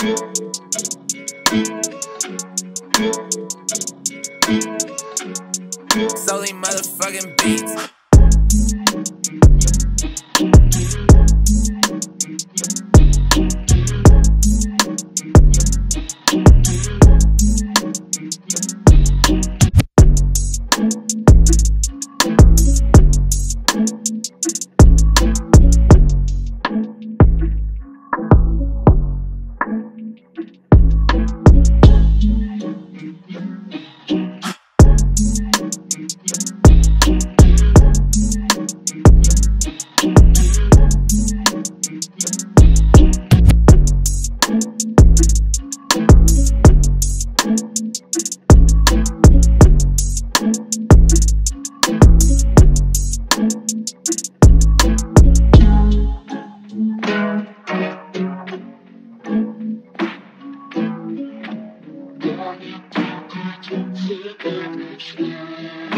Soly motherfucking beats. She